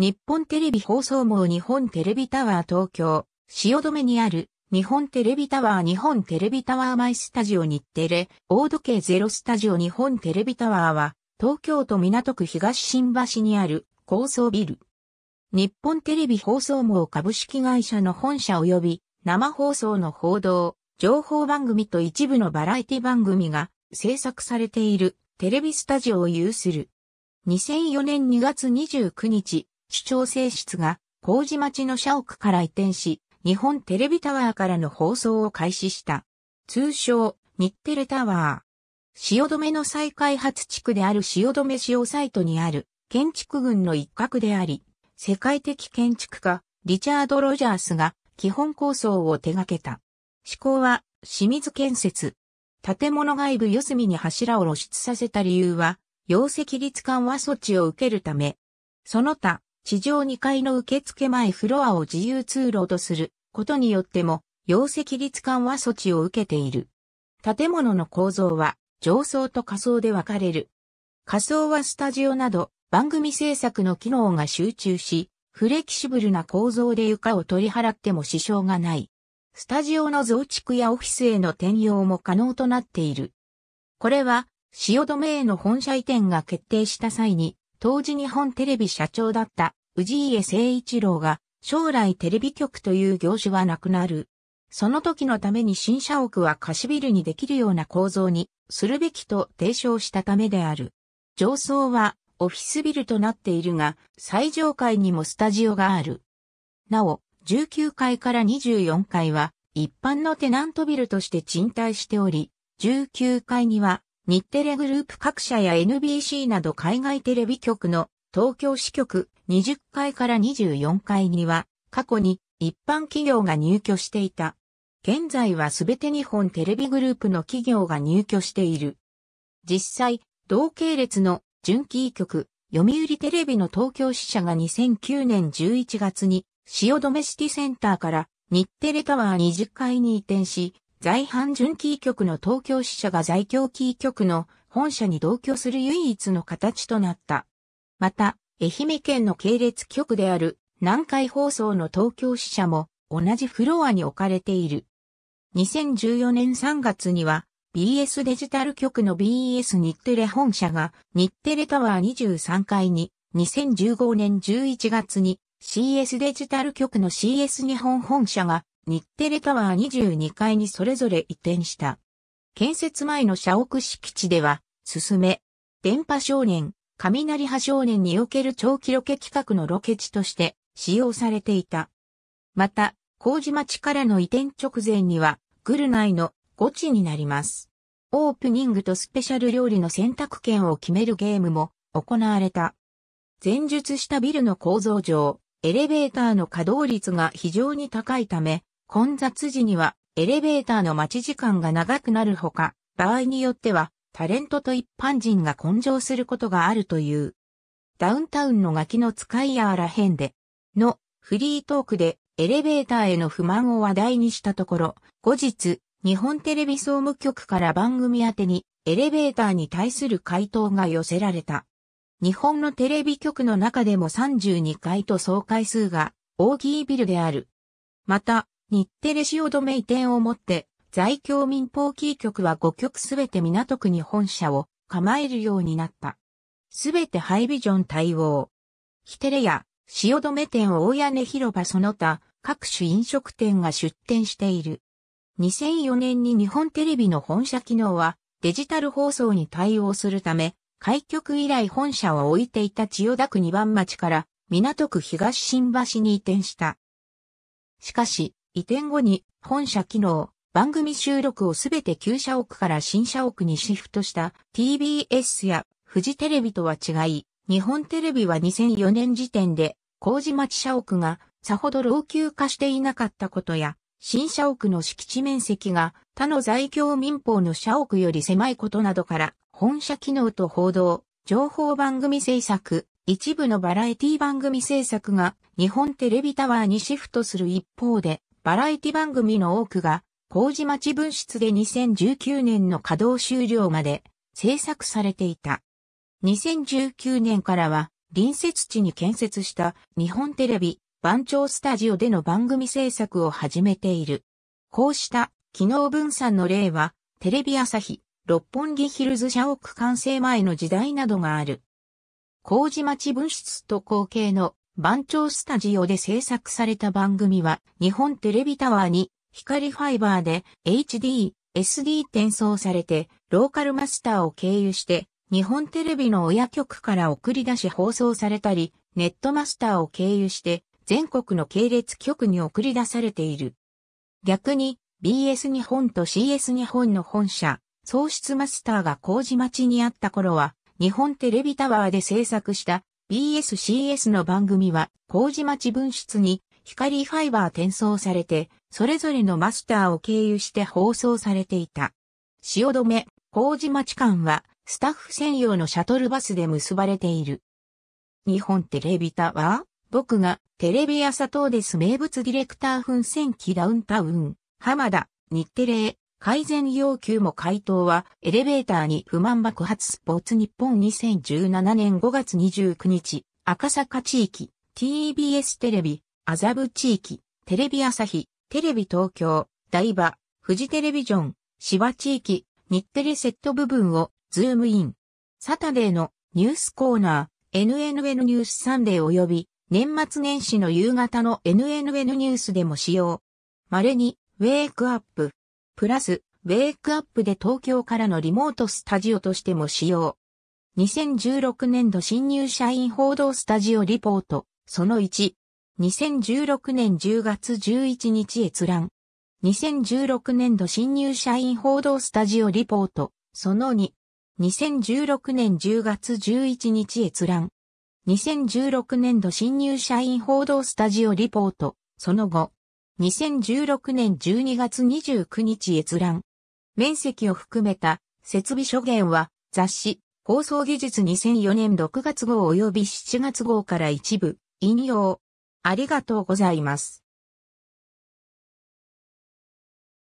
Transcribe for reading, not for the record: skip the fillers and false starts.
日本テレビ放送網日本テレビタワー東京、汐留にある日本テレビタワー日本テレビタワーマイスタジオ日テレ、大時計ゼロスタジオ日本テレビタワーは東京都港区東新橋にある高層ビル。日本テレビ放送網株式会社の本社及び生放送の報道、情報番組と一部のバラエティ番組が制作されているテレビスタジオを有する。2004年2月29日、市長正室が麹町の社屋から移転し、日本テレビタワーからの放送を開始した。通称、日テレタワー。汐留の再開発地区である汐留市をサイトにある建築群の一角であり、世界的建築家、リチャード・ロジャースが基本構想を手掛けた。施工は、清水建設。建物外部四隅に柱を露出させた理由は、容積率緩和措置を受けるため。その他、地上2階の受付前フロアを自由通路とすることによっても、容積率緩和措置を受けている。建物の構造は、上層と下層で分かれる。下層はスタジオなど、番組制作の機能が集中し、フレキシブルな構造で床を取り払っても支障がない。スタジオの増築やオフィスへの転用も可能となっている。これは、汐留への本社移転が決定した際に、当時日本テレビ社長だった氏家誠一郎が、将来テレビ局という業種はなくなる。その時のために新社屋は貸しビルにできるような構造にするべきと提唱したためである。上層はオフィスビルとなっているが、最上階にもスタジオがある。なお、19階から24階は一般のテナントビルとして賃貸しており、19階には日テレグループ各社や NBC など海外テレビ局の東京支局20階から24階には過去に一般企業が入居していた。現在はすべて日本テレビグループの企業が入居している。実際、同系列の準キー局、読売テレビの東京支社が2009年11月に汐留シティセンターから日テレタワー20階に移転し、在阪準キー局の東京支社が在京キー局の本社に同居する唯一の形となった。また、愛媛県の系列局である南海放送の東京支社も同じフロアに置かれている。2014年3月には BS デジタル局の BS 日テレ本社が日テレタワー23階に、2015年11月にCS デジタル局の CS 日本本社が日テレタワー22階にそれぞれ移転した。建設前の社屋敷地では、すすめ、電波少年、雷波少年における長期ロケ企画のロケ地として使用されていた。また、麹町からの移転直前には、グル内のゴチになります。オープニングとスペシャル料理の選択権を決めるゲームも行われた。前述したビルの構造上、エレベーターの稼働率が非常に高いため、混雑時にはエレベーターの待ち時間が長くなるほか、場合によってはタレントと一般人が混乗することがあるという。ダウンタウンのガキの使いやらへんでのフリートークでエレベーターへの不満を話題にしたところ、後日、日本テレビ総務局から番組宛てにエレベーターに対する回答が寄せられた。日本のテレビ局の中でも32階と総階数が大きいビルである。また、日テレ汐留移転をもって、在京民放キー局は5局すべて港区に本社を構えるようになった。すべてハイビジョン対応。日テレや汐留店大屋根広場その他、各種飲食店が出店している。2004年に日本テレビの本社機能はデジタル放送に対応するため、開局以来本社を置いていた千代田区二番町から港区東新橋に移転した。しかし、移転後に本社機能、番組収録をすべて旧社屋から新社屋にシフトした TBS やフジテレビとは違い、日本テレビは2004年時点で麹町社屋がさほど老朽化していなかったことや、新社屋の敷地面積が他の在京民放の社屋より狭いことなどから、本社機能と報道、情報番組制作、一部のバラエティ番組制作が日本テレビタワーにシフトする一方で、バラエティ番組の多くが麹町分室で2019年の稼働終了まで制作されていた。2019年からは隣接地に建設した日本テレビ番長スタジオでの番組制作を始めている。こうした機能分散の例はテレビ朝日、六本木ヒルズ社屋完成前の時代などがある。麹町分室と後継の番長スタジオで制作された番組は日本テレビタワーに光ファイバーで HD、SD 転送されてローカルマスターを経由して日本テレビの親局から送り出し放送されたり、ネットマスターを経由して全国の系列局に送り出されている。逆に BS 日本と CS 日本の本社、送出マスターが麹町にあった頃は日本テレビタワーで制作した BS/CS の番組は麹町分室に光ファイバー転送されて、それぞれのマスターを経由して放送されていた。汐留、麹町間はスタッフ専用のシャトルバスで結ばれている。日本テレビタワー、僕がテレビ朝東です名物ディレクター奮戦記ダウンタウン、浜田、日テレへ、改善要求も回答はエレベーターに不満爆発スポーツ日本2017年5月29日、赤坂地域、TBS テレビ、麻布地域、テレビ朝日、テレビ東京、台場、フジテレビジョン、芝地域、日テレセット部分をズームイン。サタデーのニュースコーナー、NNN ニュースサンデー及び年末年始の夕方の NNN ニュースでも使用。稀にウェークアップ。プラス、ウェークアップで東京からのリモートスタジオとしても使用。2016年度新入社員報道スタジオリポート、その1。2016年10月11日閲覧。2016年度新入社員報道スタジオリポート、その2。2016年10月11日閲覧。2016年度新入社員報道スタジオリポート、その5。2016年12月29日閲覧。面積を含めた設備諸元は雑誌、放送技術2004年6月号及び7月号から一部、引用。ありがとうございます。